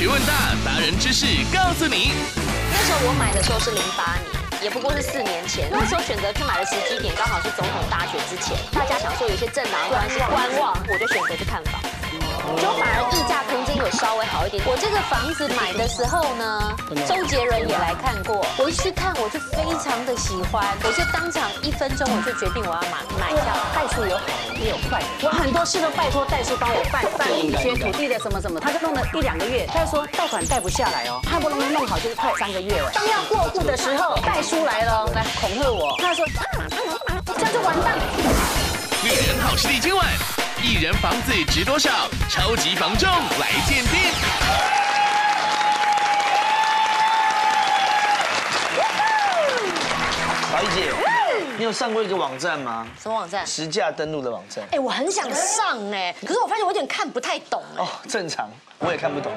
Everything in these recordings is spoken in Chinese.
学问大，达人知识告诉你。那时候我买的时候是08年，也不过是4年前。那时候选择去买的时机点刚好是总统大选之前，大家想说有些政党关系观望，我就选择去看房，就反而溢价空间有稍微好一点。我这个房子买的时候呢，周杰伦也来看过，我一去看我就非常的喜欢，我就当场1分钟我就决定我要买票。代书有好也有坏，我很多事都拜托代书帮我办，办理学土地的什么什么，他就弄了1-2个月，他就说贷款贷不下来哦，好不容易弄好就是快3个月了。当要过户的时候，代书来了，来恐吓我，他说这样就完蛋了。女人好势力今晚。一人房子值多少？超级房仲来鉴定。怀姐，你有上过一个网站吗？什么网站？实价登录的网站。哎，我很想上哎，可是我发现我有点看不太懂。哦，正常，我也看不懂。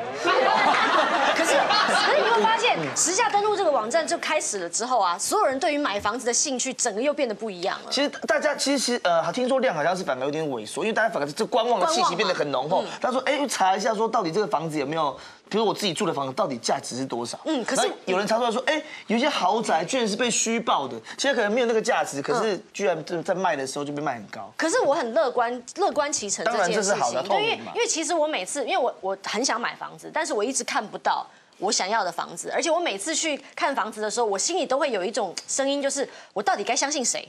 可是你会发现，实价登录这个网站就开始了之后啊，所有人对于买房子的兴趣，整个又变得不一样了。其实大家听说量好像是反而有点萎缩，因为大家反而这观望的气息变得很浓厚。他说，哎，查一下说到底这个房子有没有，比如我自己住的房子到底价值是多少？嗯，可是有人查出来说，哎，有些豪宅居然是被虚报的，现在可能没有那个价值，可是居然在卖的时候就被卖很高。可是我很乐观其成这件事情，对，因为其实我每次因为我很想买房子，但是我一直看不到我想要的房子，而且我每次去看房子的时候，我心里都会有一种声音，就是我到底该相信谁？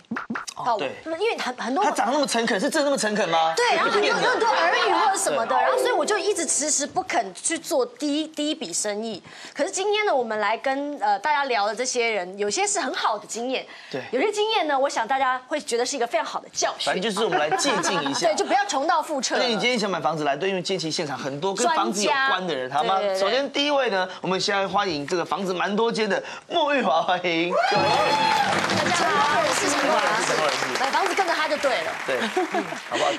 哦，对，因为很多他长那么诚恳，是真的那么诚恳吗？对，然后有很多耳语或者什么的，然后所以我就一直迟迟不肯去做第一笔生意。可是今天呢，我们来跟大家聊的这些人，有些是很好的经验，对，有些经验呢，我想大家会觉得是一个非常好的教训。反正就是我们来借鉴一下，对，就不要重蹈覆辙。那你今天想买房子来，对，因为今天现场很多跟房子有关的人，好吗？首先第一位呢。我们现在欢迎这个房子蛮多间的莫玉华，欢迎。大家好，我是莫玉华。买房子跟着他就对了。对，好不好？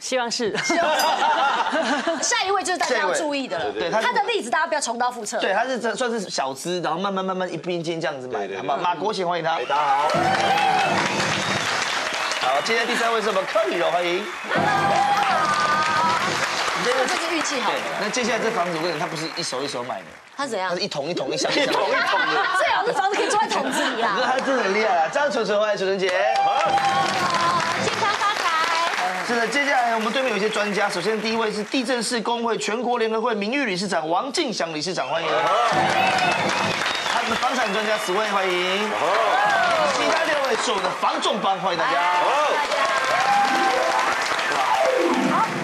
希望是。下一位就是大家要注意的了。对，他的例子大家不要重蹈覆辙。对，他是算是小资，然后慢慢一边间这样子买的，好吗？马国贤，欢迎他。大家好。好，今天第3位是我们柯以柔，欢迎。这是运气好的。那接下来这房子，我跟你讲，它不是一手一手买的，它怎样？它是一桶一箱的。最好这房子可以装在桶子里啊！他真的很厉害啊！张纯纯，欢迎纯纯姐。健康发财。是的，接下来我们对面有一些专家，首先第一位是地震市工会全国联合会名誉理事长王进祥理事长，欢迎。还有我们房产专家SWAY，欢迎。其他6位是我们的房仲帮，欢迎大家。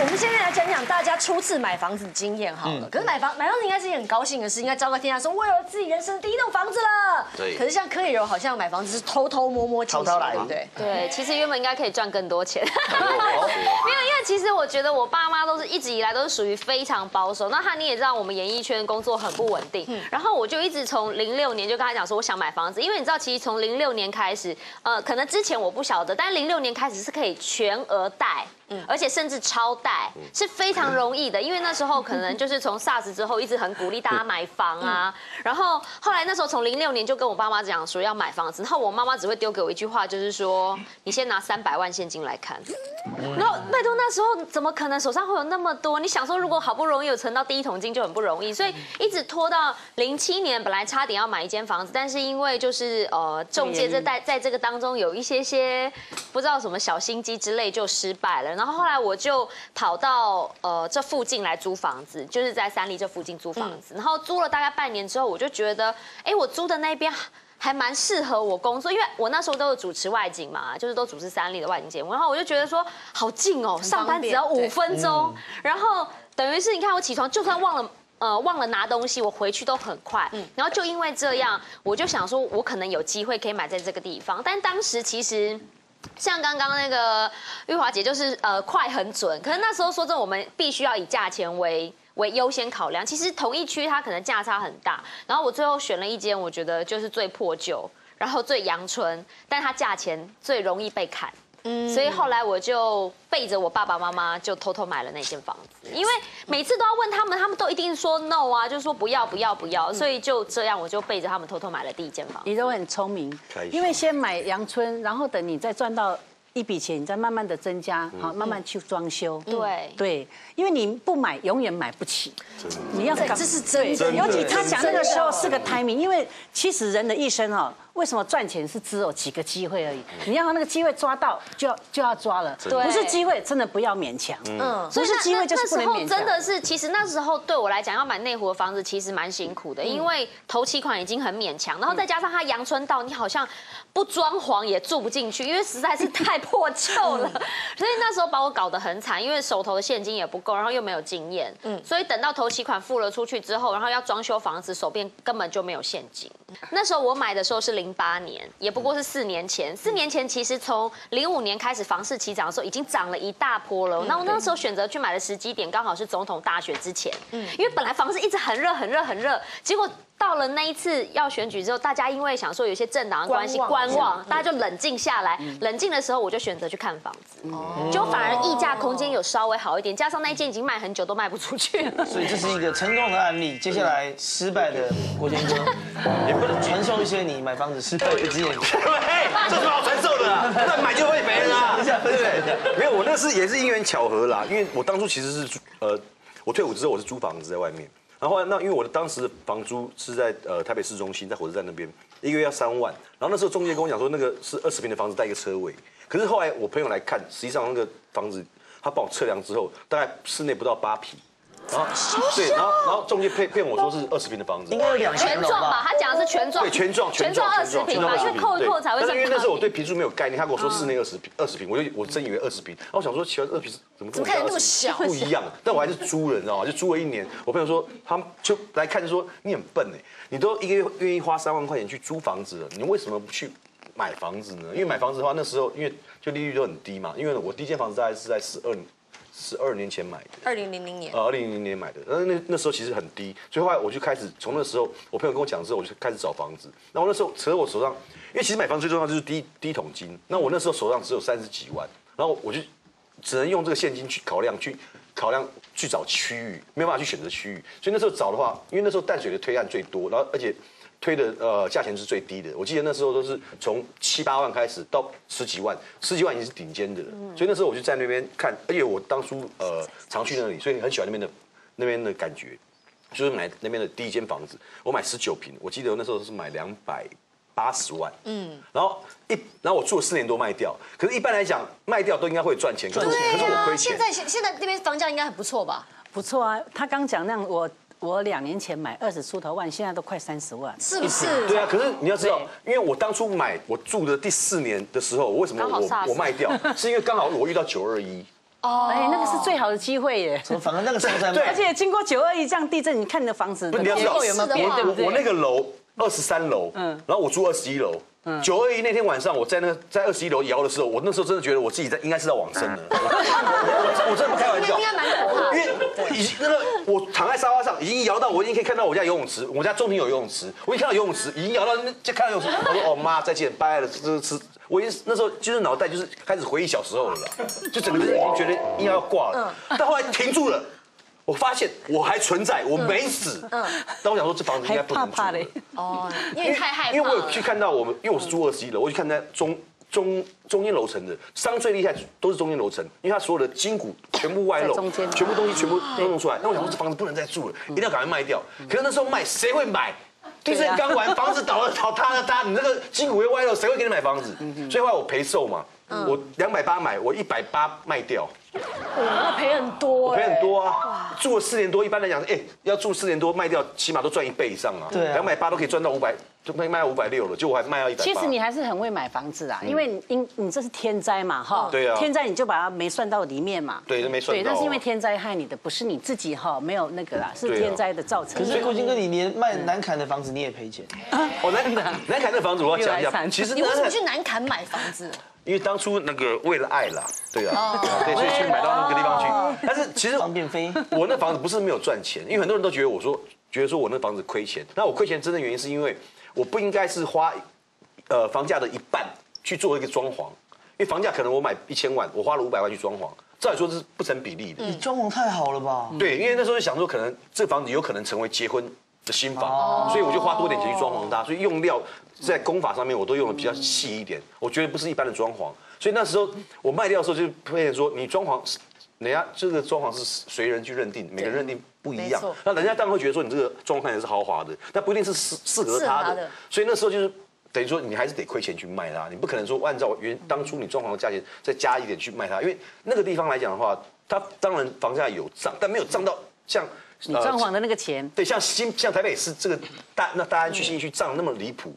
我们现在来讲讲大家初次买房子的经验好了。可是买房子应该是一件很高兴的事，应该昭告天下说我有自己人生的第一栋房子了。对。可是像柯以柔好像买房子是偷偷摸摸进行，对不对？对，其实原本应该可以赚更多钱。没有，因为其实我觉得我爸妈都是一直以来都是属于非常保守。那你也知道我们演艺圈工作很不稳定，然后我就一直从06年就跟他讲说我想买房子，因为你知道其实从06年开始，可能之前我不晓得，但06年开始是可以全额贷。而且甚至超贷是非常容易的，因为那时候可能就是从 SARS 之后一直很鼓励大家买房啊，然后后来那时候从06年就跟我爸妈讲说要买房子，然后我妈妈只会丢给我一句话，就是说你先拿300万现金来看，然后拜托那时候怎么可能手上会有那么多？你想说如果好不容易有存到第一桶金就很不容易，所以一直拖到07年，本来差点要买一间房子，但是因为就是中介在这个当中有一些不知道什么小心机之类就失败了。然后后来我就跑到这附近来租房子，就是在3立这附近租房子。然后租了大概半年之后，我就觉得，哎，我租的那边还蛮适合我工作，因为我那时候都有主持外景嘛，就是都主持3立的外景节目。然后我就觉得说，好近哦，上班只要5分钟。然后等于是你看，我起床就算忘了拿东西，我回去都很快。然后就因为这样，我就想说，我可能有机会可以买在这个地方。但当时其实。像刚刚那个玉华姐就是快很准，可是那时候说真的，我们必须要以价钱为优先考量。其实同一区它可能价差很大，然后我最后选了一间，我觉得就是最破旧，然后最阳春，但它价钱最容易被砍。所以后来我就背着我爸爸妈妈，就偷偷买了那间房子，因为每次都要问他们，他们都一定说 no 啊，就说不要，所以就这样，我就背着他们偷偷买了第一间房子。你都很聪明，因为先买阳春，然后等你再赚到。一笔钱，你再慢慢的增加，好，慢慢去装修。对对，因为你不买，永远买不起。你要这是真的。尤其他讲那个时候是个 timing， 因为其实人的一生哦，为什么赚钱是只有几个机会而已？你要那个机会抓到，就要抓了。对，不是机会，真的不要勉强。嗯，不是机会就是不能勉强。真的是，其实那时候对我来讲，要买内湖的房子其实蛮辛苦的，因为头期款已经很勉强，然后再加上它阳春到你好像不装潢也住不进去，因为实在是太破旧了，所以那时候把我搞得很惨，因为手头的现金也不够，然后又没有经验，所以等到头期款付了出去之后，然后要装修房子，手边根本就没有现金。那时候我买的时候是08年，也不过是4年前。4年前其实从05年开始房市起涨的时候，已经涨了一大波了。那我那时候选择去买的时机点刚好是总统大选之前，因为本来房市一直很热很热很热，结果到了那一次要选举之后，大家因为想说有些政党的关系观望，大家就冷静下来。冷静的时候，我就选择去看房子，就反而溢价空间有稍微好一点。加上那一间已经卖很久都卖不出去了，所以这是一个成功的案例。接下来失败的郭先生，也不能传授一些你买房子失败的经验，这是好传授的啦，那买就会没人啦，对不对？没有，我那是也是因缘巧合啦，因为我当初其实是我退伍之后我是租房子在外面。然后那因为我的当时的房租是在台北市中心，在火车站那边，一个月要3万。然后那时候中介跟我讲说，那个是20坪的房子带一个车位。可是后来我朋友来看，实际上那个房子他帮我测量之后，大概室内不到8匹。然后对，然后中介骗我说是20坪的房子，应该有2层楼吧？他讲的是全幢，对，全幢20坪吧，因为扣一扣才会。但是因为那时候我对坪数没有概念，他跟我说室内20坪，我真以为20坪。然后我想说，奇怪，20坪怎么看起来那么小？不一样。但我还是租了，你知道吗？就租了1年。我朋友说，他们就来看就说你很笨哎，你都一个月愿意花3万块钱去租房子了，你为什么不去买房子呢？因为买房子的话，那时候因为就利率都很低嘛，因为我第一间房子大概是在12年前买的，2000年，2000年买的，那时候其实很低，所以后来我就开始从那时候，我朋友跟我讲之后，我就开始找房子。那我那时候扯我手上，因为其实买房最重要就是第一桶金。那我那时候手上只有30几万，然后我就只能用这个现金去考量去找区域，没有办法去选择区域。所以那时候找的话，因为那时候淡水的推案最多，然后而且推的价钱是最低的。我记得那时候都是从7、8万开始到10几万，10几万已经是顶尖的了。所以那时候我就在那边看，而且我当初常去那里，所以很喜欢那边的感觉。就是买那边的第一间房子，我买19坪，我记得我那时候是买280万。然后我住了4年多卖掉。可是一般来讲卖掉都应该会赚钱，可是我亏钱。现在那边房价应该很不错吧？不错啊，他刚讲那样我2年前买20出头万，现在都快30万，是不是？对啊，可是你要知道，因为我当初买我住的第4年的时候，为什么我卖掉？是因为刚好我遇到921。哦，哎，那个是最好的机会耶！反正那个时候在卖，而且经过921这样地震，你看你的房子，你要知道我那个楼23楼，然后我住21楼。921那天晚上，我在21楼摇的时候，我那时候真的觉得我自己应该是在往生了。我真的不开玩笑，应该蛮可怕的。因为我躺在沙发上，已经摇到我已经可以看到我家游泳池，我家中庭有游泳池，我已经看到游泳池，已经摇到就看到游泳池。我说哦妈，再见，拜了，这我已经那时候就是脑袋就是开始回忆小时候了，就整个人已经觉得应该要挂了，但后来停住了。我发现我还存在，我没死。但我想说，这房子应该不能住了。哦，因为太害怕了。因为我有去看到因为我是住21楼，我去看那中间楼层的伤最厉害，都是中间楼层，因为它所有的筋骨全部外露，全部东西全部都弄出来。那我想说，这房子不能再住了，一定要赶快卖掉。可是那时候卖，谁会买？地震刚完，房子倒了倒，塌了塌，你那个筋骨会歪了，谁会给你买房子？所以后来我赔售嘛，我280买，我180卖掉。那赔很多，赔很多啊！住了4年多，一般来讲，哎，要住4年多卖掉，起码都赚1倍以上啊。对，280都可以赚到500，就可以卖到560了，结果我还卖到180。其实你还是很会买房子啊，因为你这是天灾嘛，哈。对啊。天灾你就把它没算到里面嘛。对，没算到。对，但是因为天灾害你的不是你自己哈，没有那个啦，是天灾的造成。可是郭金哥，你连卖南崁的房子你也赔钱。哦，南崁的房子我要讲一下，其实你为什么去南崁买房子？因为当初那个为了爱啦，对啊，对，所以去买到那个地方去。但是其实我那房子不是没有赚钱，因为很多人都觉得说我那房子亏钱。那我亏钱真的原因是因为我不应该是花房价的1半去做一个装潢，因为房价可能我买1000万，我花了500万去装潢，照理说这是不成比例的。你装潢太好了吧？对，因为那时候就想说，可能这房子有可能成为结婚的新房，所以我就花多点钱去装潢它，所以用料在工法上面我都用的比较细一点，我觉得不是一般的装潢。所以那时候我卖掉的时候就变成说，你装潢，人家这个装潢是随人去认定，每个人认定不一样。那人家当然会觉得说你这个装潢看起来是豪华的，但不一定是适合他的。所以那时候就是等于说你还是得亏钱去卖它，你不可能说按照当初你装潢的价钱再加一点去卖它，因为那个地方来讲的话，它当然房价有涨，但没有涨到像。 你装潢的那个钱，对，像台北市这个大安区、新义区涨那么离谱，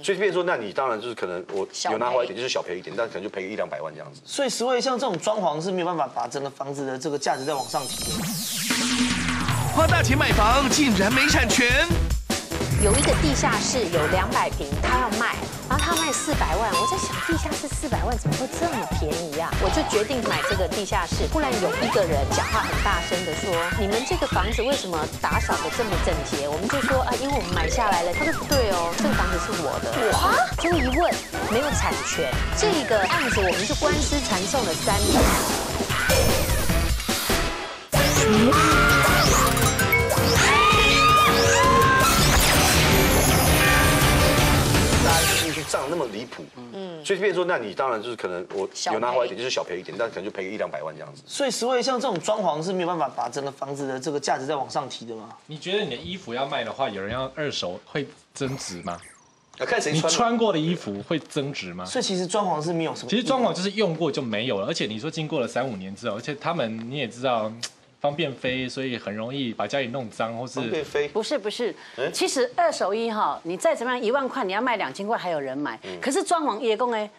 所以变成说，那你当然就是可能我有拿回一点，就是小赔一点，但可能就赔1、2百万这样子。所以SWAY像这种装潢是没有办法把整个房子的这个价值再往上提的。花大钱买房竟然没产权，有一个地下室有200平，他要卖，然后他卖400万，我在想地下室400万怎么会这么便宜啊？我就决定买这个地下室。忽然有一个人讲话很大声的说：“你们这个房子为什么打扫的这么整洁？”我们就说啊，因为我们买下来了。他说不对哦，这个房子是我的。哇！结果一问，没有产权。这个案子我们就官司缠讼了3年。 涨那么离谱，所以变成说，那你当然就是可能我有拿回一点，就是小赔一点，但可能就赔1、2百万这样子。所以SWAY像这种装潢是没有办法把整个房子的这个价值再往上提的吗？你觉得你的衣服要卖的话，有人要二手会增值吗？要看谁穿过的衣服会增值吗？所以其实装潢是没有什么，其实装潢就是用过就没有了，而且你说经过了3、5年之后，而且他们你也知道。 方便飞，所以很容易把家里弄脏，或是方便飞不是，其实二手衣哈，你再怎么样1万块，你要卖2000块还有人买。可是装潢业工哎，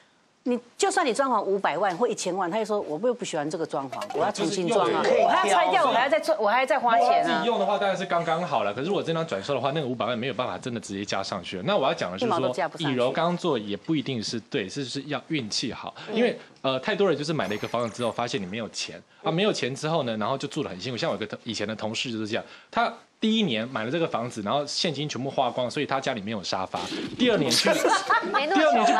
你就算你装潢500万或1000万，他就说我又不喜欢这个装潢，我要重新装啊，我还要拆掉，我还要再花钱啊。自己用的话当然是刚刚好了，可是如果真的转售的话，那个500万没有办法真的直接加上去了。那我要讲的就是说，以柔刚做也不一定是对，是要运气好，因为。 太多人就是买了一个房子之后，发现你没有钱啊，没有钱之后呢，然后就住得很辛苦。像我有个以前的同事就是这样，他第1年买了这个房子，然后现金全部花光，所以他家里没有沙发。第二年去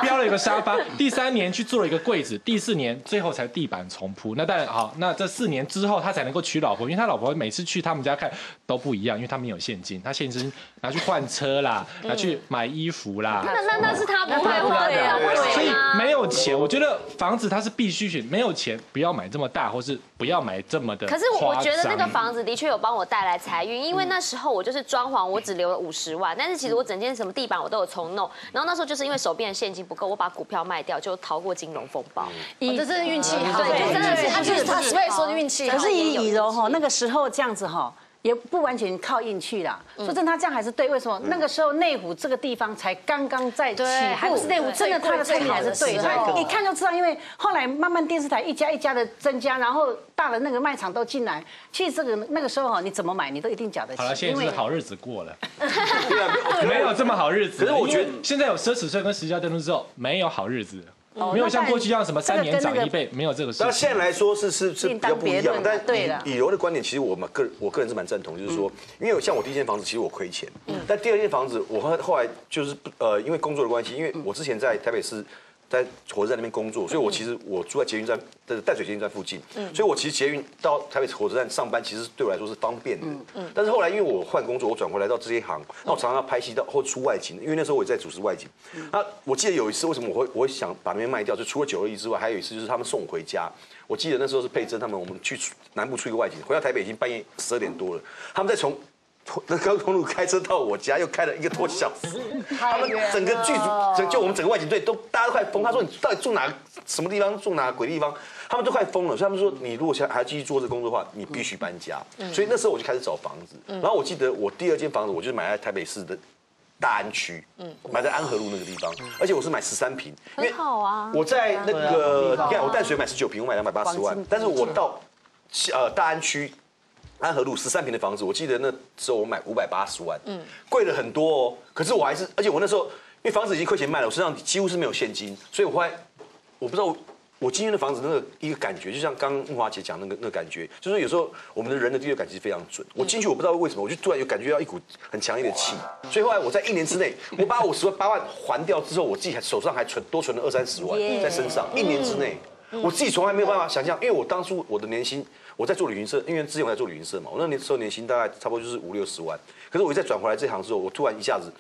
标了一个沙发，第3年去做了一个柜子，第4年最后才地板重铺。那当然好，那这4年之后他才能够娶老婆，因为他老婆每次去他们家看都不一样，因为他没有现金，他现金拿去换车啦，拿去买衣服啦。那是他不会花的呀，所以没有钱，我觉得房子。 它是必需品，没有钱不要买这么大，或是不要买这么的。可是我觉得那个房子的确有帮我带来财运，因为那时候我就是装潢，我只留了50万，但是其实我整间什么地板我都有重弄。然后那时候就是因为手边的现金不够，我把股票卖掉，就逃过金融风暴。这真的运气好，对，真的是他就是他所以说运气。可是以柔哈那个时候这样子哈。 也不完全靠运气啦。说真，他这样还是对。为什么那个时候内湖这个地方才刚刚在起步？还不是内湖，真的他的产品还是对的。一看就知道，因为后来慢慢电视台一家一家的增加，然后大的那个卖场都进来。其实这个那个时候哈，你怎么买你都一定缴得起。好了，现在是好日子过了，没有这么好日子。可是我觉得现在有奢侈税跟实价登录之后，没有好日子。 没有像过去一样什么3年涨1倍，没有这个事。那现在来说是比较不一样，但以柔的观点，其实我个人是蛮赞同，就是说，因为像我第1间房子，其实我亏钱，但第2间房子我后来就是因为工作的关系，因为我之前在台北市在火车站那边工作，所以我其实我住在捷运站的淡水捷运站附近，所以我其实捷运到台北火车站上班，其实对我来说是方便的。但是后来因为我换工作，我转回来到这一行，那我常常要拍戏到或出外景，因为那时候我也在主持外景。那我记得有一次，为什么我会想把。 卖掉，就除了921之外，还有一次就是他们送我回家。我记得那时候是佩珍他们，我们去南部出一个外景，回到台北已经半夜12点多了。他们在从那高速公路开车到我家，又开了1个多小时。他们整个剧组，就我们整个外景队都大家都快疯。他说：“你到底住哪？什么地方？住哪鬼地方？”他们都快疯了。所以他们说：“你如果想还要继续做这工作的话，你必须搬家。”所以那时候我就开始找房子。然后我记得我第2间房子，我就是买在台北市的。 大安区，买在安和路那个地方，而且我是买13平，很好啊。我在那个，你看我淡水买19平，我买280万，但是我到大安区安和路13平的房子，我记得那时候我买580万，贵了很多哦。可是我还是，而且我那时候因为房子已经亏钱卖了，我身上几乎是没有现金，所以我后来我不知道。 我今天的房子那个一个感觉，就像刚刚慕华姐讲那个感觉，就是有时候我们的人的第六感其实非常准。我进去我不知道为什么，我就突然有感觉到一股很强烈的气，所以后来我在1年之内，我把58万还掉之后，我自己手上还多存了20、30万在身上。1年之内，我自己从来没有办法想象，因为我当初我的年薪，我在做旅行社，因为之前我在做旅行社嘛，我那时候年薪大概差不多就是5、60万。可是我再转回来这行之后，我突然一下子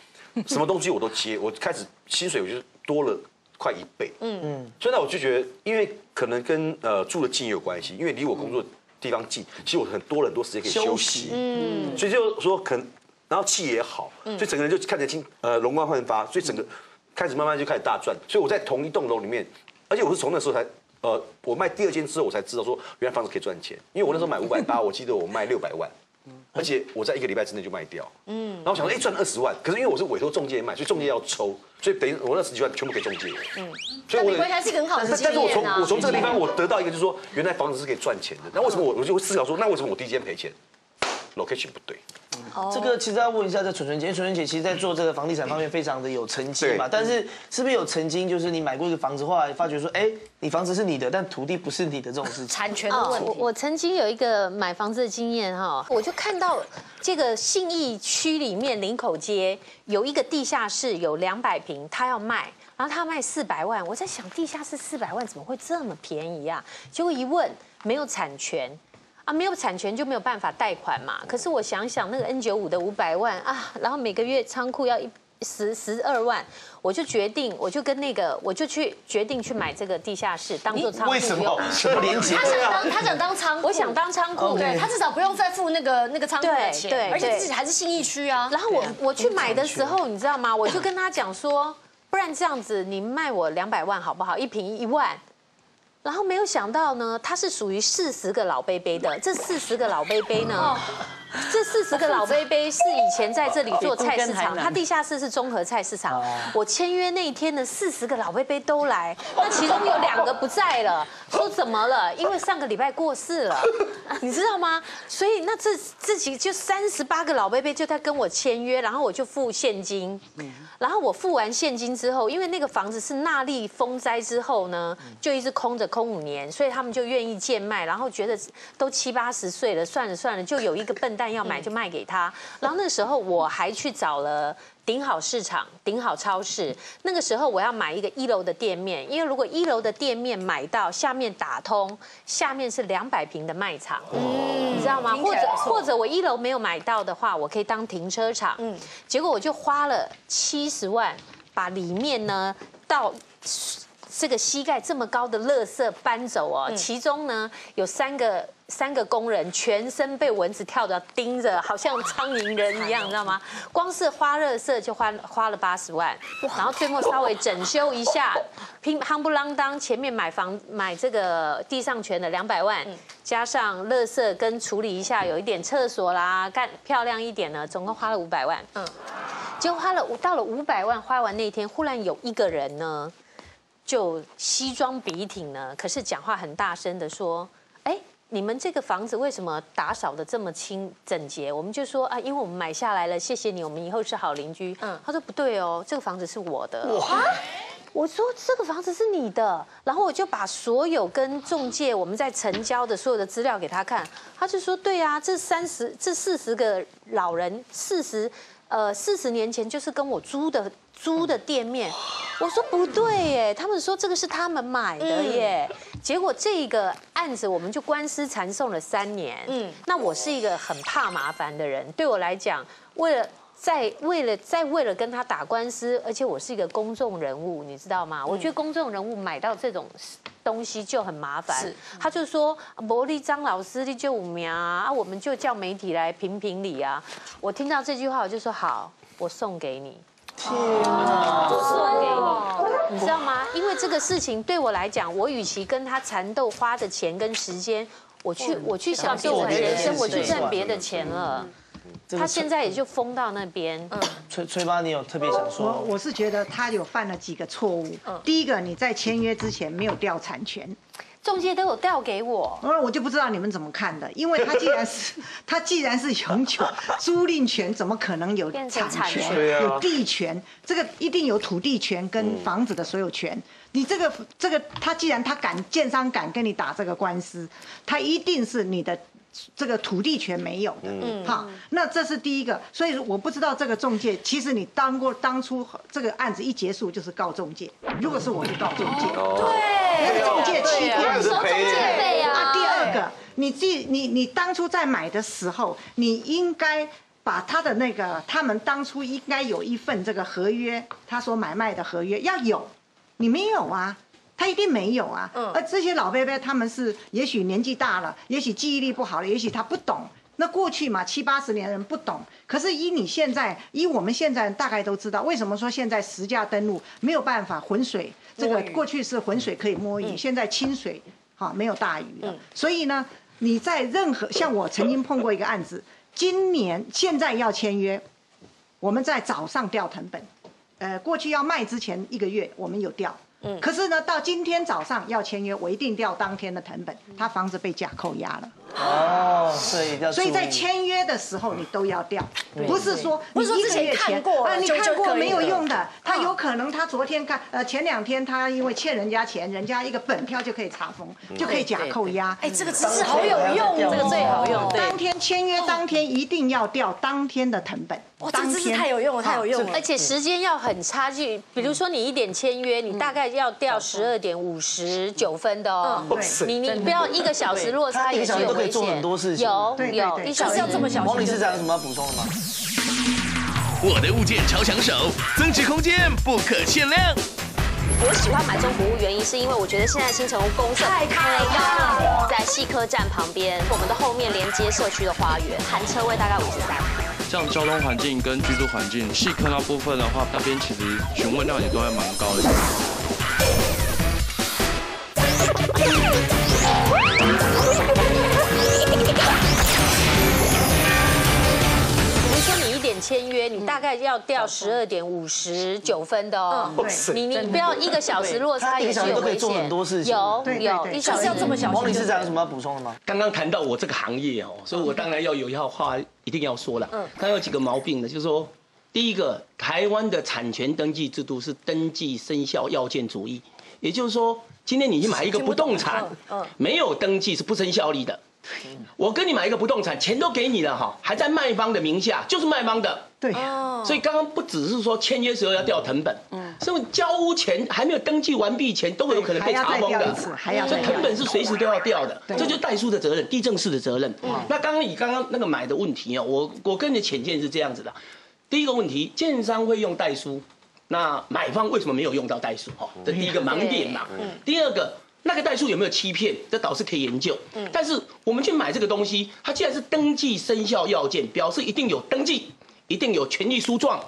什么东西我都接，我开始薪水我就多了。快一倍。嗯，所以那我就觉得，因为可能跟住的近也有关系，因为离我工作地方近，其实我很多时间可以休息。嗯，所以就说可能，然后气也好，所以整个人就看起来容光焕发，所以整个开始慢慢就开始大赚。所以我在同一栋楼里面，而且我是从那时候才。我卖第二间之后，我才知道说，原来房子可以赚钱。因为我那时候买580，我记得我卖600万，而且我在一个礼拜之内就卖掉。嗯，然后我想说，赚20万，可是因为我是委托中介卖，所以中介要抽，所以等于我那10几万全部给中介。嗯，所以我还是一个很好的经验。但是我从这个地方，我得到一个就是说，原来房子是可以赚钱的。那为什么我就会思考说，那为什么我第一间赔钱 ？location 不对。这个其实要问一下，在纯纯姐，纯纯姐其实在做这个房地产方面非常的有成绩嘛。但是是不是有曾经就是你买过一个房子，后来发觉说，哎，你房子是你的，但土地不是你的这种事情，产权的问题。我曾经有一个买房子的经验哈，我就看到这个信义区里面林口街有一个地下室有200平，他要卖，然后他卖400万，我在想地下室400万怎么会这么便宜啊？结果一问，没有产权。啊，没有产权就没有办法贷款嘛。可是我想想那个 N95的500万啊，然后每个月仓库要12万，我就决定，我就决定去买这个地下室当做仓库。为什么？什么连结？他想当仓库，我想当仓库，对，他至少不用再付那个仓库的钱，对，而且自己还是信义区啊。然后我去买的时候，你知道吗？我就跟他讲说，不然这样子，你卖我200万好不好？1平1万。然后没有想到呢，它是属于40个老伯伯的。这40个老伯伯呢，这40个老伯伯是以前在这里做菜市场，它地下室是综合菜市场。我签约那一天呢，40个老伯伯都来，那其中有2个不在了，说怎么了？因为上个礼拜过世了，你知道吗？所以那自己就38个老伯伯就在跟我签约，然后我就付现金。然后我付完现金之后，因为那个房子是纳莉风灾之后呢，就一直空着。空5年，所以他们就愿意贱卖，然后觉得都70、80岁了，算了，就有一个笨蛋要买，就卖给他。然后那时候我还去找了顶好市场、顶好超市。那个时候我要买一个1楼的店面，因为如果1楼的店面买到，下面打通，下面是200平的卖场，你知道吗？或者我1楼没有买到的话，我可以当停车场。结果我就花了70万，把里面呢到。这个膝盖这么高的垃圾搬走哦，其中呢有三个工人全身被蚊子跳蚤叮着，好像苍蝇人一样，你知道吗？光是花垃圾就花了80万，然后最后稍微整修一下，乒夯不啷当前面买这个地上权的200万，加上垃圾跟处理一下，有一点厕所啦，干漂亮一点呢，总共花了500万。结果到了500万花完那天，忽然有一个人呢。就西装笔挺呢，可是讲话很大声的说：“哎，你们这个房子为什么打扫的这么整洁？”我们就说啊，因为我们买下来了，谢谢你，我们以后是好邻居。他说不对哦，这个房子是我的。我说这个房子是你的，然后我就把所有跟中介我们在成交的所有的资料给他看，他就说对啊，这40个老人40年前就是跟我租的店面，我说不对耶，他们说这个是他们买的耶，结果这个案子我们就官司缠讼了3年。那我是一个很怕麻烦的人，对我来讲，为了跟他打官司，而且我是一个公众人物，你知道吗？我觉得公众人物买到这种东西就很麻烦。他就说：“伯利张老师，你就5名啊，我们就叫媒体来评理啊。”我听到这句话，我就说：“好，我送给你。”天啊！我送给你，你知道吗？因为这个事情对我来讲，我与其跟他缠斗花的钱跟时间，我去享受我的人生，我去赚别的钱了。他现在也就封到那边。崔妈，你有特别想说？我是觉得他有犯了几个错误。第一个，你在签约之前没有调产权，中介都有调给我。我就不知道你们怎么看的，因为他既然是永久租赁权，怎么可能有产权、有地权？这个一定有土地权跟房子的所有权。你这个，他既然建商敢跟你打这个官司，他一定是你的。这个土地权没有的，好，那这是第一个，所以我不知道这个中介，其实你当初这个案子一结束就是告中介，如果是我就告中介，对，那个中介欺骗你，收中介费啊。第二个，你当初在买的时候，你应该。把他的那个，他们当初应该有一份这个合约，他所买卖的合约要有，你没有啊，他一定没有啊。嗯。而这些老伯伯他们是，也许年纪大了，也许记忆力不好了，也许他不懂。那过去嘛，70、80年人不懂，可是依你现在，依我们现在大概都知道，为什么说现在实价登录没有办法浑水？这个过去是浑水可以摸鱼，现在清水哈没有大鱼了。所以呢，你在任何像我曾经碰过一个案子，今年现在要签约，我们在早上调成本。过去要卖之前1个月，我们有调，可是呢，到今天早上要签约，我一定调当天的成本，他房子被假扣押了。哦，所以在签约的时候你都要调，不是说你1个月前啊，你看过没有用的，他有可能他昨天看，前2天他因为欠人家钱，人家一个本票就可以查封，就可以假扣押。哎，这个知识好有用，这个最好用。当天签约当天一定要调当天的成本。哇，这个知识太有用了，太有用了。而且时间要很差距，比如说你1点签约，你大概要调12点59分的哦，你不要1个小时落差也是有危险。做很多事情，有，你就是要这么小心。王理事长有什么要补充的吗？我的物件超抢手，增值空间不可限量。我喜欢买中古屋，原因是因为我觉得现在新成屋公社太高了，在细科站旁边，我们的后面连接社区的花园，含车位大概53。 像交通环境跟居住环境，细科那部分的话，那边其实询问量也都还蛮高的。比如说你1点签约，你大概要调12点59分的哦，你不要1个小时落差也是有危险。有，就是要这么小心。王理事长有什么要补充的吗？刚刚谈到我这个行业哦，所以我当然要有一套话。 一定要说了，它有几个毛病呢？就是说，第一个，台湾的产权登记制度是登记生效要件主义，也就是说，今天你去买一个不动产，没有登记是不生效力的。我跟你买一个不动产，钱都给你了哈，还在卖方的名下，就是卖方的。对，所以刚刚不只是说签约时候要调成本，所以交屋前还没有登记完毕前，都会有可能被查封的。所以成本是随时都要调的，这就是代书的责任，地政士的责任。那刚刚以刚刚那个买的问题啊，我跟你的浅见是这样子的：第一个问题，建商会用代书，那买方为什么没有用到代书？哈，这第一个盲点嘛。第二个。 那个代书有没有欺骗？这倒是可以研究。但是我们去买这个东西，它既然是登记生效要件，表示一定有登记，一定有权利书状。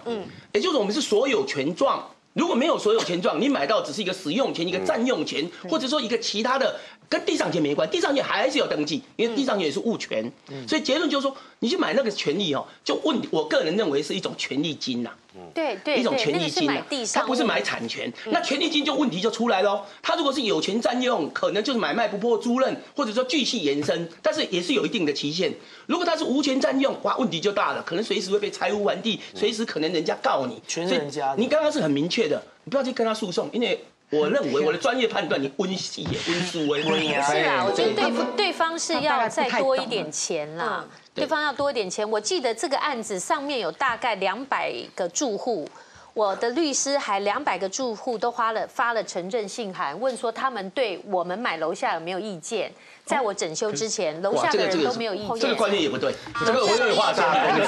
也就是我们是所有权状。如果没有所有权状，你买到只是一个使用权、一个占用权，或者说一个其他的，跟地上权没关，地上权还是要登记，因为地上权也是物权。所以结论就是说，你去买那个权利哦，就问我个人认为是一种权利金呐。 对，一种权利金啊，他不是买产权，那权利金就问题就出来咯。他如果是有权占用，可能就是买卖不破、租赁，或者说继续延伸，但是也是有一定的期限。如果他是无权占用，哇，问题就大了，可能随时会被拆屋完地，随时可能人家告你。全人家，你刚刚是很明确的，你不要去跟他诉讼，因为。 我认为我的专业判断，你温习也温书为温也。是啊，我觉得对方是要再多一点钱啦，对方要多一点钱。我记得这个案子上面有大概200个住户，我的律师还200个住户都发了承认信函，问说他们对我们买楼下有没有意见。 在我整修之前，楼下的人都没有意见。这个观念也不对，这个我有点话大，跟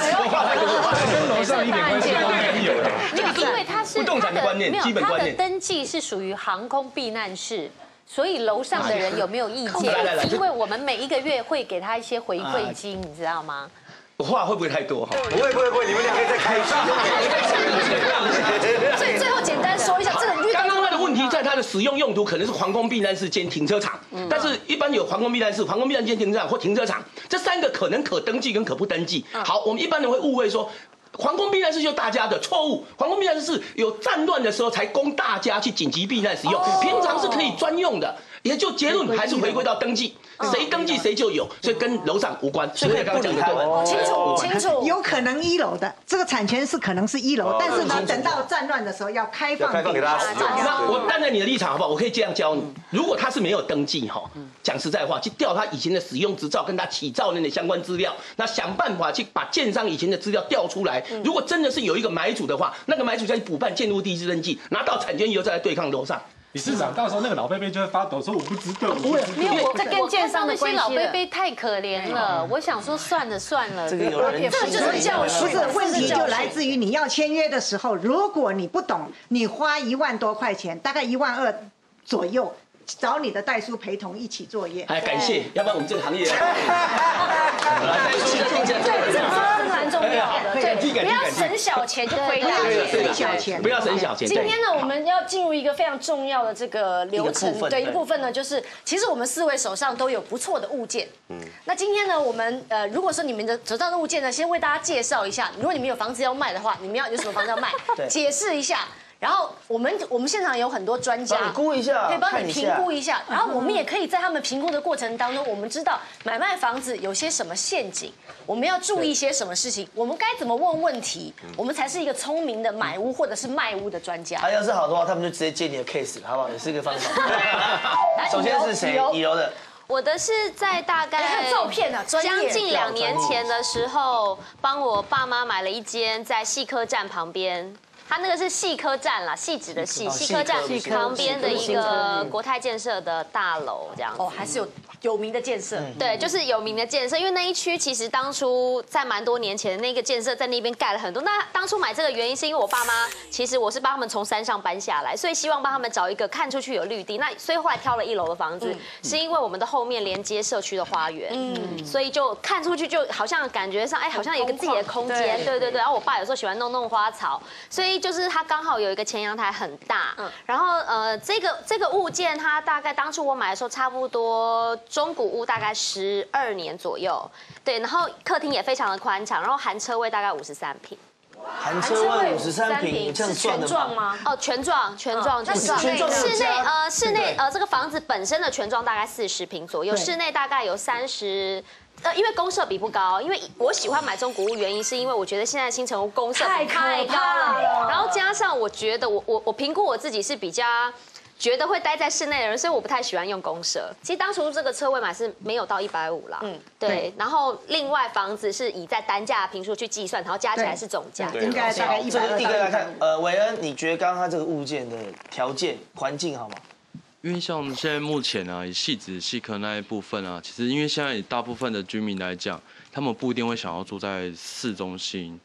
楼上一点关系都没有的。因为它是不动产的观念，基本观念。它的登记是属于航空避难室，所以楼上的人有没有意见？因为我们每1个月会给他一些回馈金，你知道吗？话会不会太多？不会，你们2个在开心。所以最后简单说一下这个。 问题在它的使用用途可能是皇宫避难室兼停车场，但是一般有皇宫避难室、皇宫避难兼停车场或停车场这3个可能可登记跟可不登记。好，我们一般人会误会说，皇宫避难室就是大家的错误。皇宫避难室是有战乱的时候才供大家去紧急避难使用，平常是可以专用的。也就结论还是回归到登记，谁登记谁就有，所以跟楼上无关。所以刚刚讲的对，清楚。有可能1楼的这个产权是可能是1楼，但是呢，等到战乱的时候要开放给大家。 我站在你的立场好不好？我可以这样教你：如果他是没有登记哈，讲实在话，去调他以前的使用执照跟他起造人的相关资料，那想办法去把建商以前的资料调出来。如果真的是有一个买主的话，那个买主再去补办建筑地质登记，拿到产权以后再来对抗楼上。理事长到时候那个老贝贝就会发抖，说我不知道，我也没有在跟建商的关系。那些老贝贝太可怜了，我想说算了算了，这个就是教训。不是，问题就来自于你要签约的时候，如果你不懂，你花1万多块钱，大概1万2左右。 找你的代书陪同一起作业，哎，感谢，要不然我们这个行业，代书的定价对，这个是蛮重要的，对，不要省小钱就亏大钱，省小钱，不要省小钱。今天呢，我们要进入一个非常重要的这个流程，对一部分呢，就是其实我们4位手上都有不错的物件，嗯，那今天呢，我们如果说你们的手上的物件呢，先为大家介绍一下，如果你们有房子要卖的话，你们要有什么房子要卖，解释一下。 然后我们现场有很多专家，估一下，可以帮你评估一下。然后我们也可以在他们评估的过程当中，我们知道买卖房子有些什么陷阱，我们要注意些什么事情，我们该怎么问问题，我们才是一个聪明的买屋或者是卖屋的专家。他要是好的话，他们就直接接你的 case， 好不好？也是一个方法。首先是谁？乙柔的。 我的是在大概将近2年前的时候，帮我爸妈买了一间在细科站旁边，他那个是细科站啦，细指的细，细科站旁边的一个国泰建设的大楼这样。哦，还是有名的建设。对，就是有名的建设，因为那一区其实当初在蛮多年前那个建设在那边盖了很多。那当初买这个原因是因为我爸妈，其实我是帮他们从山上搬下来，所以希望帮他们找一个看出去有绿地。那所以后来挑了1楼的房子，是因为我们的。 后面连接社区的花园，嗯，所以就看出去就好像感觉上，哎，好像有一个自己的空间，对对对。然后我爸有时候喜欢弄花草，所以就是他刚好有一个前阳台很大，嗯，然后这个物件，它大概当初我买的时候差不多中古屋大概12年左右，对，然后客厅也非常的宽敞，然后含车位大概53坪。 含车位53坪，这样算的吗？哦，全幢，室内这个房子本身的全幢大概40坪左右，室内大概有30。 因为公设比不高，因为我喜欢买中古屋，原因是因为我觉得现在新成屋公设比太高了，然后加上我觉得我评估我自己是比较。 觉得会待在室内的人，所以我不太喜欢用公社。其实当初这个车位买是没有到150啦，嗯，对。然后另外房子是以在单价坪数去计算，然后加起来是总价。应该大概120。第一个来看，韦恩，你觉得刚刚他这个物件的条件、环境好吗？因为像现在目前啊，以汐止、汐科那一部分啊，其实因为现在以大部分的居民来讲，他们不一定会想要住在市中心。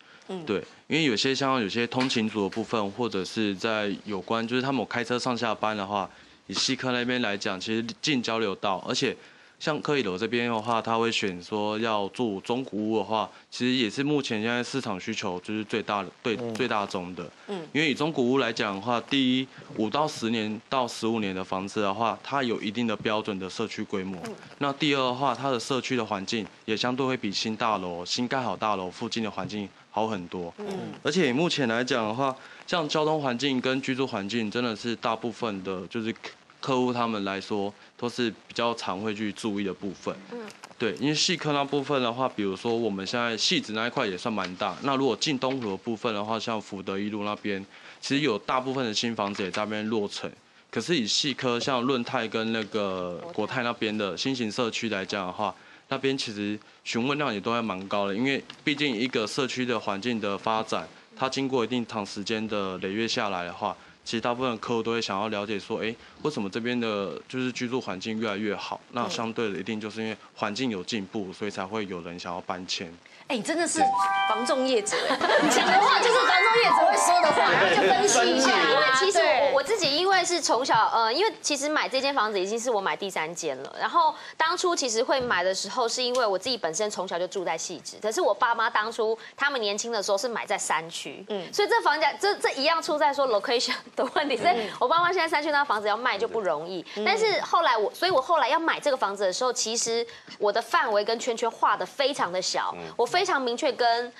对，因为有些像有些通勤族的部分，或者是在有关就是他们开车上下班的话，以西科那边来讲，其实近交流道，而且像柯以柔这边的话，他会选说要住中古屋的话，其实也是目前现在市场需求就是最大的最大宗的。嗯，因为以中古屋来讲的话，第一5到10年到15年的房子的话，它有一定的标准的社区规模。那第二的话，它的社区的环境也相对会比新大楼、新盖好大楼附近的环境。 好很多，嗯，而且目前来讲的话，像交通环境跟居住环境，真的是大部分的，就是客户他们来说，都是比较常会去注意的部分，嗯，对，因为细科那部分的话，比如说我们现在细子那一块也算蛮大，那如果进东湖的部分的话，像福德一路那边，其实有大部分的新房子也在那边落成，可是以细科像润泰跟那个国泰那边的新型社区来讲的话。 那边其实询问量也都还蛮高的，因为毕竟一个社区的环境的发展，它经过一定长时间的累月下来的话，其实大部分客户都会想要了解说，哎，为什么这边的就是居住环境越来越好？那相对的一定就是因为环境有进步，所以才会有人想要搬迁。哎，你真的是房仲业者，你讲的话就是房仲业者会说的话，然后就分析一下。因为其实我自己因为是从小因为其实买这间房子已经是我买第3间了。然后当初其实会买的时候，是因为我自己本身从小就住在汐止，可是我爸妈当初他们年轻的时候是买在山区，嗯，所以这房价这一样出在说 location 的问题。所以我爸妈现在山区那房子要卖就不容易。但是后来所以我后来要买这个房子的时候，其实我的范围跟圈圈画的非常的小，我非常明确跟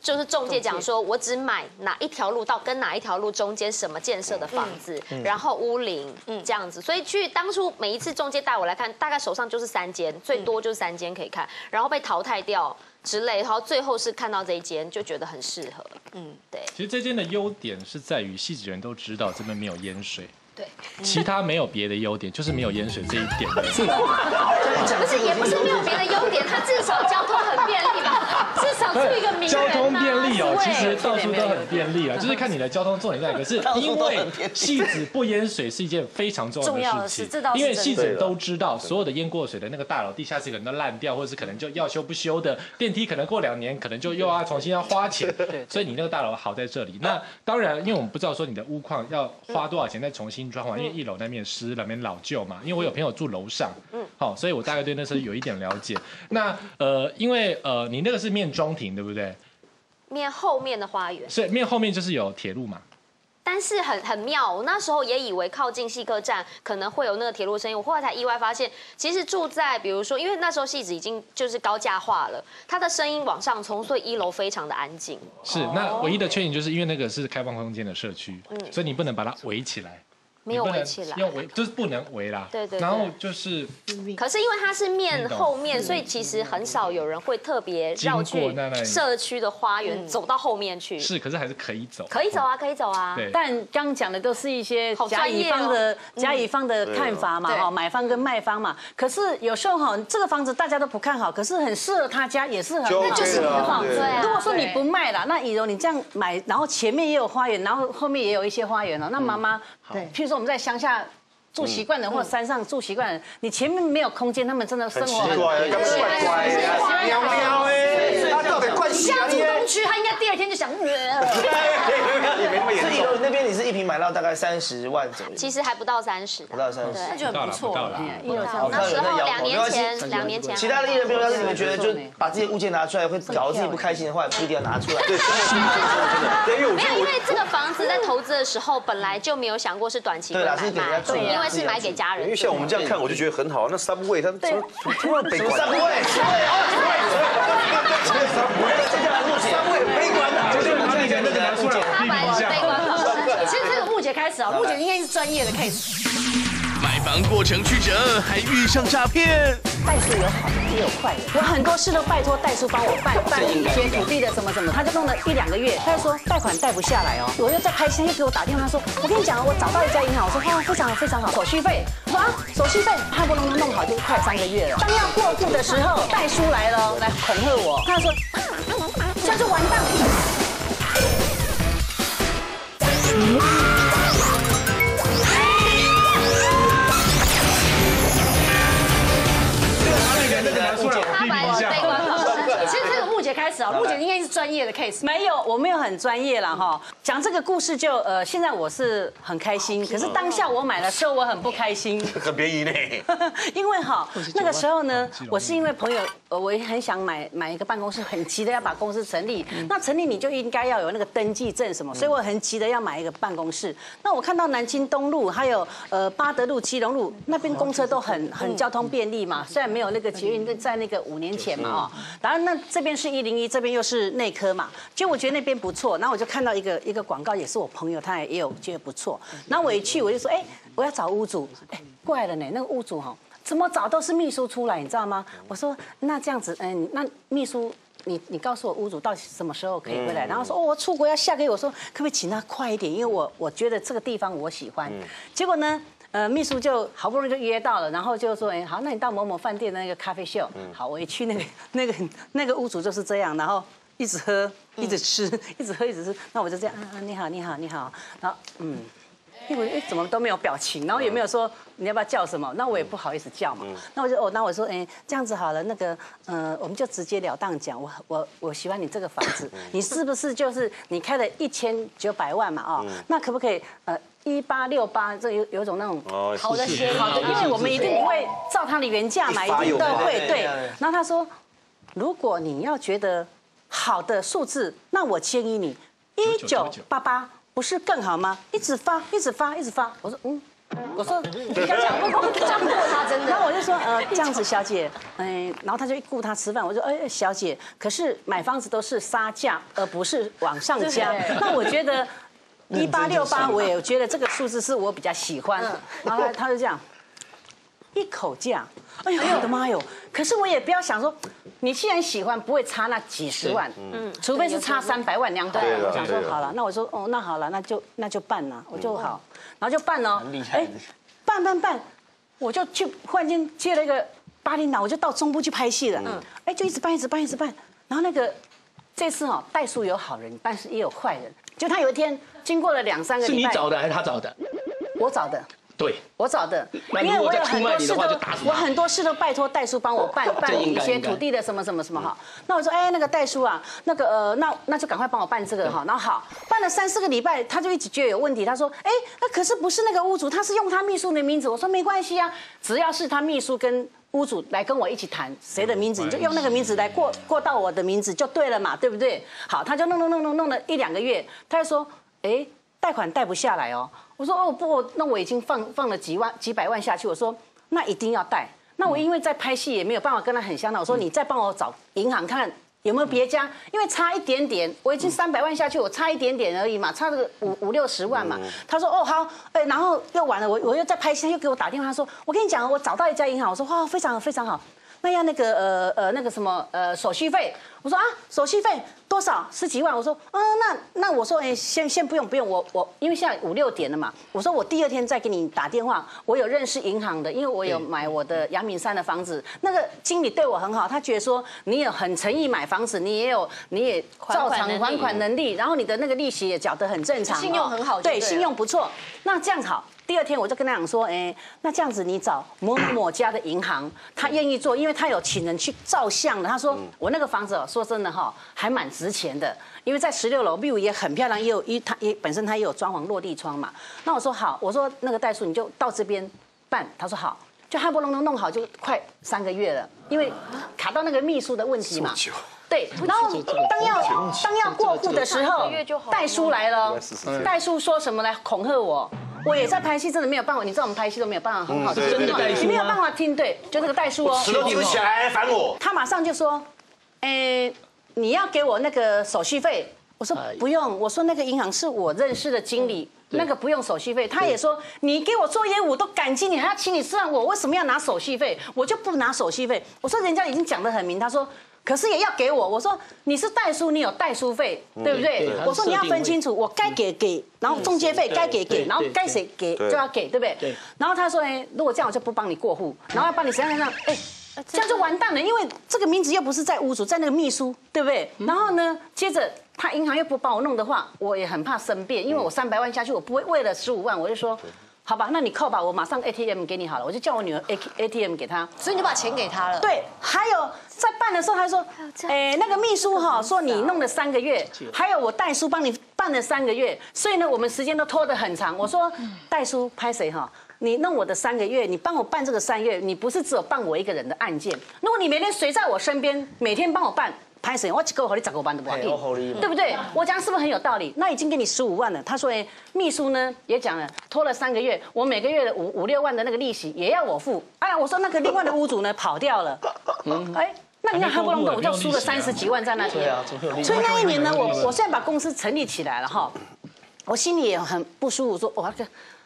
就是中介讲说，我只买哪一条路到跟哪一条路中间什么建设的房子，然后屋龄这样子。所以去当初每一次中介带我来看，大概手上就是3间，最多就是3间可以看，然后被淘汰掉之类，然后最后是看到这一间就觉得很适合。嗯，对。其实这间的优点是在于汐止人都知道这边没有淹水。 对，其他没有别的优点，就是没有淹水这一点。不是，也不是没有别的优点，它至少交通很便利吧，至少出一个名交通便利哦，其实到处都很便利啊，就是看你的交通重点在哪。可是因为戏子不淹水是一件非常重要的事情，因为戏子都知道所有的淹过水的那个大楼地下室可能都烂掉，或者是可能就要修不修的，电梯可能过2年可能就又要重新要花钱，所以你那个大楼好在这里。那当然，因为我们不知道说你的屋况要花多少钱再重新装潢，因为一楼那边湿，那边老旧嘛。因为我有朋友住楼上，好，所以我大概对那是有一点了解。那因为你那个是面中庭对不对？面后面的花园，所以面后面就是有铁路嘛。但是很妙，我那时候也以为靠近西科站可能会有那个铁路声音，我后来才意外发现，其实住在比如说，因为那时候戏子已经就是高架化了，它的声音往上冲，所以1楼非常的安静。是，那唯一的缺点就是因为那个是开放空间的社区，所以你不能把它围起来。没有围起来，用围就是不能围啦。对对。然后就是，可是因为它是面后面，所以其实很少有人会特别绕去社区的花园走到后面去。是，可是还是可以走。可以走啊，可以走啊。对。但刚刚讲的都是一些甲乙方的看法嘛，哈，买方跟卖方嘛。可是有时候哈，这个房子大家都不看好，可是很适合他家，也是很那就是你的房子。如果说你不卖了，那以柔你这样买，然后前面也有花园，然后后面也有一些花园了，那妈妈对，譬如说。我们在乡下住习惯的，或山上住习惯的，你前面没有空间，他们真的生活很怪，喵喵哎，他到底怪谁？像住东区，他应该第2天就想虐了。所以那边你是1坪买到大概30万左右，其实还不到30，不到30，那就很不错了。那时候2年前，其他的艺人朋友，要是你们觉得就把自己的物件拿出来会搞自己不开心的话，不一定要拿出来。对，因为这个房子在投资的时候本来就没有想过是短期买卖，因为是买给家人。因为像我们这样看，我就觉得很好。那Subway他们突然悲观，Subway很悲观啊，就是把以前那个拿出来。其实这个木姐开始啊，木姐应该是专业的 case。买房过程曲折，还遇上诈骗。代书有好的，也有坏的，有很多事都拜托代书帮我办理一些土地的什么，他就弄了1-2个月，他就说贷款贷不下来哦。我又在开心，又给我打电话说，我跟你讲，我找到一家银行，我说哇，非常非常好，手续费哇，手续费好不容易弄好就快3个月了。当要过户的时候，代书来了，来恐吓我，他说这样就完蛋了。其实这个木姐开始啊，木姐应该是专业的 case， 没有，我没有很专业了哈。讲这个故事就现在我是很开心，可是当下我买的时候我很不开心，很便宜呢。因为哈那个时候呢，我是因为朋友，我也很想买一个办公室，很急的要把公司成立。那成立你就应该要有那个登记证什么，所以我很急的要买一个办公室。那我看到南京东路还有八德路、基隆路那边公车都很交通便利嘛，虽然没有那个捷运在那个5年前嘛啊，然后那。这边是101，这边又是内科嘛，结果我觉得那边不错，然后我就看到一个广告，也是我朋友他也有觉得不错，然后我一去我就说，我要找屋主，怪了呢，那个屋主哈，怎么找都是秘书出来，你知道吗？我说那这样子，那秘书。你告诉我屋主到什么时候可以回来，然后说我出国要下个月，我说可不可以请他快一点，因为我觉得这个地方我喜欢。结果呢，秘书就好不容易就约到了，然后就说好，那你到某某饭店的那个咖啡秀，好，我一去那个屋主就是这样，然后一直喝一直吃，一直喝一直吃，那我就这样你好你好你好，然后怎么都没有表情，然后也没有说你要不要叫什么，那我也不好意思叫嘛。那我就那我说，这样子好了，那个我们就直截了当讲，我喜欢你这个房子，你是不是就是你开了1900万嘛啊？那可不可以1868，这有种那种好的协议，因为我们一定不会照它的原价买，一定都会对。然后他说，如果你要觉得好的数字，那我建议你1988。不是更好吗？一直发，一直发，一直发。我说，你刚讲不公，讲过他真的。然后我就说，这样子，小姐，然后他就雇他吃饭。我说，小姐，可是买房子都是杀价，而不是往上加。那我觉得1868，我觉得这个数字是我比较喜欢。然后他就这样，一口价。哎呦，我的妈哟！可是我也不要想说，你既然喜欢，不会差那几十万，除非是差300万200万。我想说好了，那我说那好了，那就办了，我就好，然后就办了。办，我就去忽然间接了一个巴厘岛，我就到中部去拍戏了。就一直办，然后那个这次哦，代书有好人，但是也有坏人。就他有一天经过了2、3个礼拜，是你找的还是他找的？我找的。 对，我找的，因为我有很多事都，我很多事都拜托代叔帮我办理一些土地的什么哈。那我说，哎，那个代叔啊，那就赶快帮我办这个哈。然后好，办了3、4个礼拜，他就一直觉得有问题。他说，哎，那可是不是那个屋主，他是用他秘书的名字。我说没关系啊，只要是他秘书跟屋主来跟我一起谈谁的名字，你就用那个名字来过到我的名字就对了嘛，对不对？好，他就弄了1、2个月，他就说，哎，贷款贷不下来哦。 我说哦不，那我已经放了几百万下去。我说那一定要贷。那我因为在拍戏也没有办法跟他很相当。我说你再帮我找银行看有没有别家，因为差一点点，我已经300万下去，我差一点点而已嘛，差个5、6十万嘛。他说哦好，哎，然后又完了，我又在拍戏，又给我打电话，他说我跟你讲，我找到一家银行。我说哇，非常非常好。 那要手续费，我说啊，手续费多少？10几万，我说嗯，那我说哎，先不用，我因为现在5、6点了嘛，我说我第2天再给你打电话，我有认识银行的，因为我有买我的阳明山的房子，那个经理对我很好，他觉得说你有很诚意买房子，你也照常还款能力，然后你的那个利息也缴得很正常，信用很好，对，信用不错，那这样好。 第2天我就跟他讲说，哎，那这样子你找某某家的银行，他愿意做，因为他有请人去照相的。他说我那个房子哦，说真的哈、哦，还蛮值钱的，因为在16楼 view 也很漂亮，也有它也有装潢落地窗嘛。那我说好，我说那个代叔你就到这边办，他说好，就汉不隆咚弄好就快3个月了，因为卡到那个秘书的问题嘛。 对，然后当要过户的时候，代书来了，代书说什么来恐吓我？我也在拍戏，真的没有办法，你知道我们拍戏都没有办法很好的听到，你没有办法听，对，就这个代书哦，石头举起来烦我。他马上就说，哎，你要给我那个手续费？我说不用，我说那个银行是我认识的经理。 那个不用手续费，他也说你给我做业务都感激你，还要请你吃饭，我为什么要拿手续费？我就不拿手续费。我说人家已经讲得很明，他说可是也要给我。我说你是代书，你有代书费，对不对？我说你要分清楚，我该给，然后中介费该给，然后该谁给就要给，对不对？然后他说哎，如果这样我就不帮你过户，然后要帮你怎样，哎，这样就完蛋了，因为这个名字又不是在屋主，在那个秘书，对不对？然后呢，接着。 他银行又不帮我弄的话，我也很怕生变，因为我300万下去，我不会为了15万，我就说，好吧，那你扣吧，我马上 ATM 给你好了，我就叫我女儿 ATM 给他，所以你就把钱给他了。对，还有在办的时候，他说，哎，那个秘书哈说你弄了3个月，还有我代书帮你办了3个月，所以呢，我们时间都拖得很长。我说，代书拍谁哈？ 你弄我的3个月，你帮我办这个3个月，你不是只有办我一个人的案件。如果你每天随在我身边，每天帮我办，拍谁？我1个月给你10个班都不满意，对不对？我讲是不是很有道理？那已经给你15万了。他说，哎，秘书呢也讲了，拖了3个月，我每个月的5、6万的那个利息也要我付。哎，我说那个另外的屋主呢跑掉了，哎，那你看他不弄动，我就输了30几万在那里。所以那一年呢，我现在把公司成立起来了哈，我心里也很不舒服，说哇这。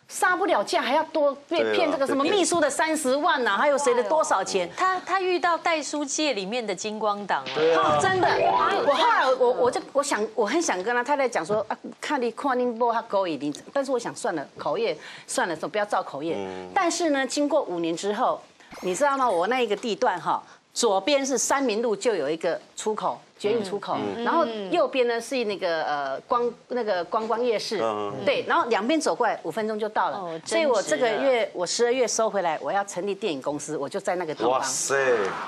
杀不了价，还要多被骗这个什么秘书的30万呐、啊，还有谁的多少钱？他遇到代书界里面的金光党啊，真的。我后来我很想跟他太太讲说啊，看你看你不他勾引你，但是我想算了，口业算了，不要造口业。但是呢，经过5年之后，你知道吗？我那一个地段哈，左边是3民路就有一个出口。 捷运出口，然后右边呢是那个观光夜市，对，然后两边走过来5分钟就到了。所以我这个月我12月收回来，我要成立电影公司，我就在那个地方。哇塞！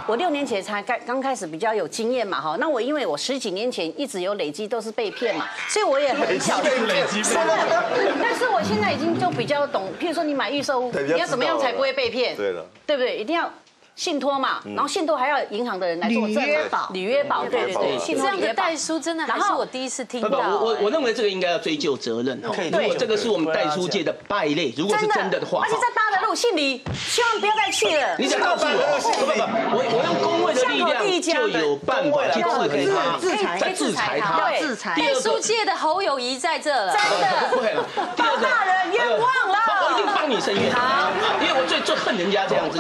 我6年前才刚开始比较有经验嘛哈，那我因为我10几年前一直有累积都是被骗嘛，所以我也很小心。累积被骗。但是我现在已经就比较懂，譬如说你买预售屋，你要怎么样才不会被骗？对了，对不对？一定要。 信托嘛，然后信托还要银行的人来作证，履约保，对对对，这样的代书真的还是我第一次听到。我认为这个应该要追究责任，对，这个是我们代书界的败类，如果是真的的话，而且在大的路姓李，千万不要再去了。你想告诉我，我用公卫的力量就有办法去制衡他，再制裁他。对，代书界的侯友宜在这了，真的。对，帮大人冤枉了，我一定帮你申冤，因为我最恨人家这样子，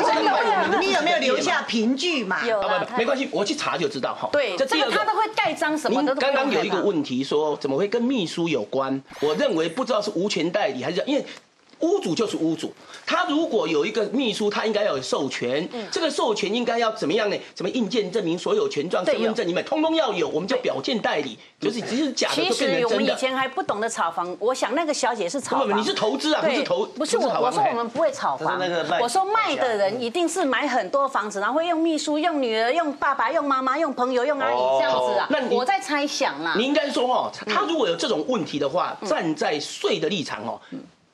你有。 没有留下凭据嘛？有了，没关系，我去查就知道哈。对，这个他都会盖章什么的。刚刚有一个问题说，怎么会跟秘书有关？我认为不知道是无权代理还是因为。屋主就是屋主，他如果有一个秘书，他应该要有授权。这个授权应该要怎么样呢？什么印鉴证明、所有权状、身份证，你们通通要有，我们叫表见代理。就是只是假的就变成真的。其实我们以前还不懂得炒房，我想那个小姐是炒房。不，你是投资啊，不是投。不是我说我们不会炒房，我说卖的人一定是买很多房子，然后会用秘书、用女儿、用爸爸、用妈妈、用朋友、用阿姨这样子啊。那我在猜想啦。你应该说哦，他如果有这种问题的话，站在税的立场哦。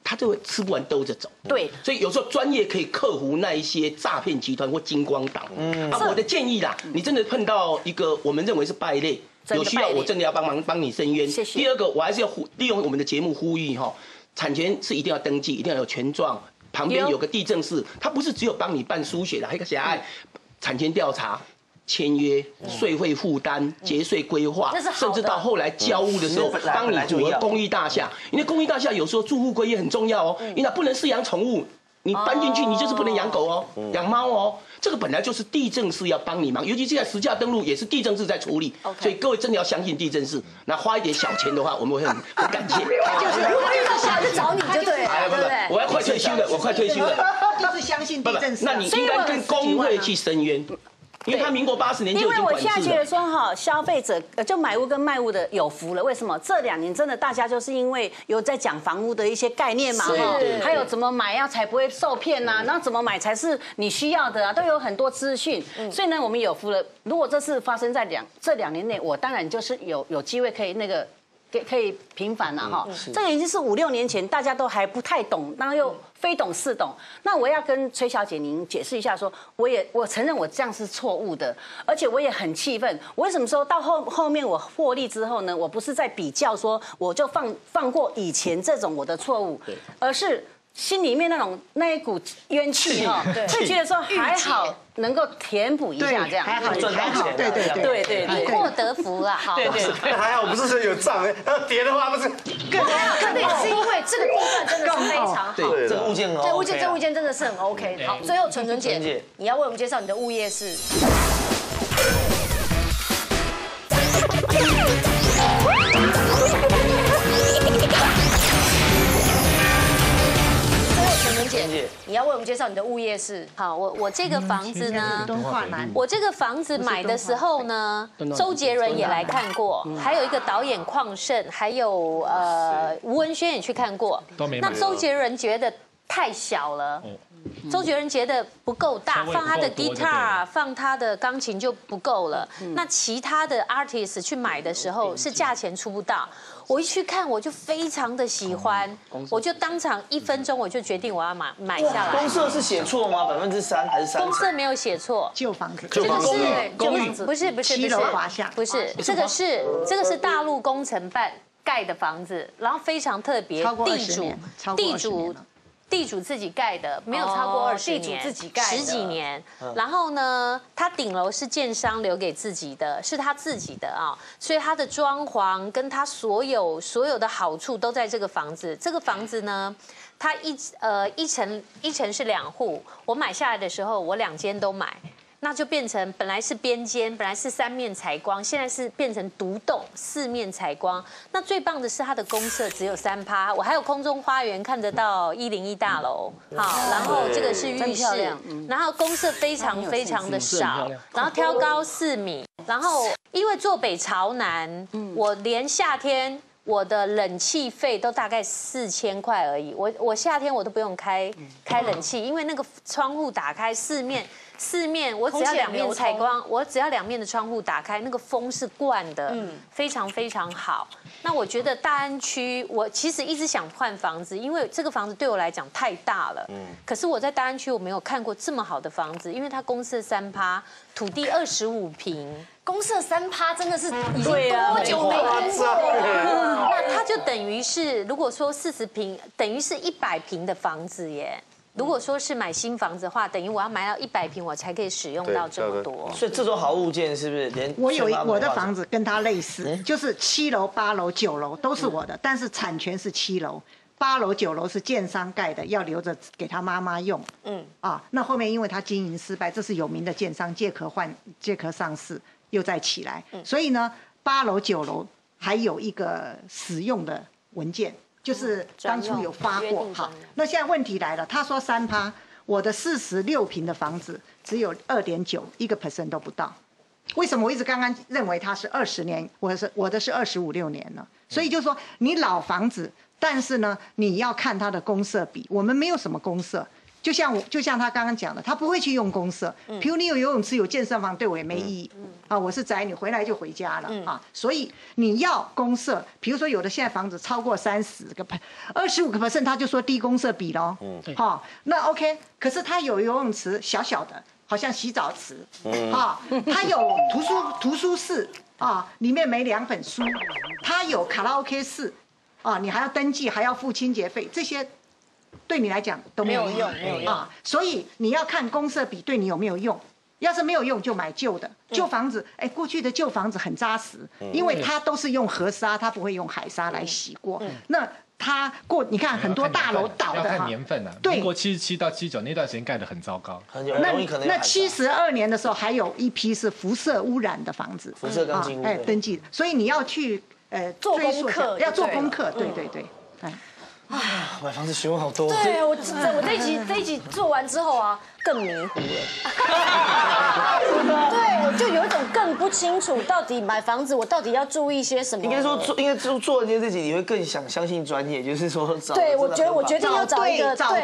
他就会吃不完兜着走，对，所以有时候专业可以克服那一些诈骗集团或金光党。啊，我的建议啦，你真的碰到一个我们认为是败类，有需要我真的要帮忙帮你伸冤。谢谢。第二个，我还是要利用我们的节目呼吁哈，产权是一定要登记，一定要有权状，旁边有个地政士，他不是只有帮你办书写的，还有个狭隘产权调查。 签约、税费负担、节税规划，甚至到后来交屋的时候，帮你符合公益大厦。因为公益大厦有时候住户规约很重要哦，因为不能饲养宠物，你搬进去你就是不能养狗哦，养猫哦。这个本来就是地政士要帮你忙，尤其现在实价登录也是地政士在处理，所以各位真的要相信地政士。那花一点小钱的话，我们会很感谢。就是想去找你就对了，对不对？我要快退休了，我快退休了。就是相信地政士，那你应该跟工会去申冤。 因为他民国80年就已经管制了。因为我现在觉得说哈，消费者就买屋跟卖屋的有福了。为什么这2年真的大家就是因为有在讲房屋的一些概念嘛哈，还有怎么买呀才不会受骗呐，然后怎么买才是你需要的啊，都有很多资讯。所以呢，我们有福了。如果这次发生在这2年内，我当然就是有机会可以那个。 可以平反了哈，这个已经是5、6年前，大家都还不太懂，然后又非懂是懂。那我要跟崔小姐您解释一下说，我承认我这样是错误的，而且我也很气愤。我为什么说到后面我获利之后呢？我不是在比较说我就放过以前这种我的错误，而是心里面那一股冤气哈，会觉得说还好。 能够填补一下，这样还好，还好，对，你祸得福了，好，对，还好，不是说有账，跌的话不是更好，肯定是因为这个地段真的是非常好，对，这个物件哦，这物件真的是很 OK。好，最后纯姐，你要为我们介绍你的物业是。 你要为我们介绍你的物业是好，我这个房子呢，我这个房子买的时候呢，周杰伦也来看过，还有一个导演邝胜，还有吴文轩也去看过。那周杰伦觉得太小了，周杰伦觉得不够大，放他的 guitar， 放他的钢琴就不够了。那其他的 artist 去买的时候是价钱出不到。 我一去看，我就非常的喜欢，我就当场1分钟我就决定我要买下来。公社是写错吗？3%还是3%？公社没有写错，旧房子，这个是公寓，不是不是，这个是大陆工程办盖的房子，然后非常特别，地主自己盖的，没有超过20年，地主自己盖10几年。然后呢，他顶楼是建商留给自己的，是他自己的啊，所以他的装潢跟他所有的好处都在这个房子。这个房子呢，它一层是2户，我买下来的时候我2间都买，那就变成本来是边间，本来是3面采光，现在是变成独栋4面采光。那最棒的是它的公设只有3%，我还有空中花园看得到101大楼，好，然后这个是浴室，然后公设非常的少，然后挑高4米，然后因为坐北朝南，我连夏天我的冷气费都大概4000块而已，我夏天我都不用开冷气，因为那个窗户打开四面，我只要2面采光，我只要2面的窗户打开，那个风是灌的，非常好。那我觉得大安区，我其实一直想换房子，因为这个房子对我来讲太大了。可是我在大安区我没有看过这么好的房子，因为它公设3%，土地25平，公设3%真的是已经多久没看过了？那它就等于是，如果说40平，等于是100平的房子耶。 如果说是买新房子的话，等于我要买到100平，我才可以使用到这么多。所以这种好物件是不是连我的房子跟它类似，就是7楼、8楼、9楼都是我的，但是产权是7楼、8楼、9楼是建商盖的，要留着给他妈妈用。那后面因为他经营失败，这是有名的建商借壳上市，又再起来，所以呢，8楼、9楼还有一个使用的文件。就是当初有发过哈。那现在问题来了，他说3%，我的46平的房子只有2.9，1% 都不到。为什么我一直刚刚认为它是20年，我的是25、26年了？所以就是说你老房子，但是呢你要看它的公设比，我们没有什么公设。 就像他刚刚讲的，他不会去用公社。比如你有游泳池、有健身房，对我也没意义。啊，我是宅女，回来就回家了、啊。所以你要公社，比如说有的现在房子超过25%，他就说低公社比咯。好，那 OK， 可是他有游泳池小小的，好像洗澡池。啊，他有图书室啊，里面没2本书。他有卡拉 OK 室，啊，你还要登记，还要付清洁费，这些。 对你来讲都没有用，没有用啊！所以你要看公设比对你有没有用。要是没有用，就买旧的。旧房子，哎，过去的旧房子很扎实，因为它都是用河沙，它不会用海沙来洗过。那它过，你看很多大楼倒的哈，要看年份啊。对，民国77到79那段时间盖得很糟糕。那72年的时候，还有一批是辐射污染的房子，辐射钢筋，哎，登记。所以你要去做功课，要做功课，对对对，哎。 啊，买房子学问好多。对，我这一集做完之后啊，更迷糊了。对，我就有一种更不清楚到底买房子我到底要注意些什么。应该做今天这集你会更想相信专业，就是说找。对，我决定要找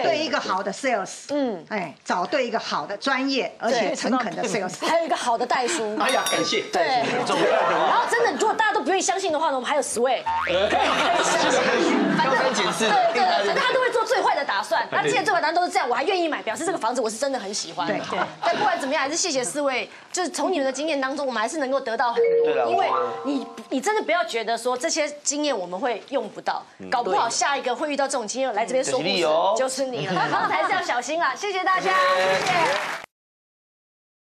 对一个好的 sales。嗯，哎，找对一个好的专业而且诚恳的 sales， 还有一个好的代书。哎呀，感谢。对，很重要。然后真的，如果大家都不愿意相信的话呢，我们还有SWAY。反正。 对，反正他都会做最坏的打算。那之前最坏打算都是这样，我还愿意买，表示这个房子我是真的很喜欢。对，但不管怎么样，还是谢谢SWAY。就是从你们的经验当中，我们还是能够得到很多。因为你真的不要觉得说这些经验我们会用不到，搞不好下一个会遇到这种经验来这边说故事，就是你了。房子还是要小心啦。谢谢大家，谢谢。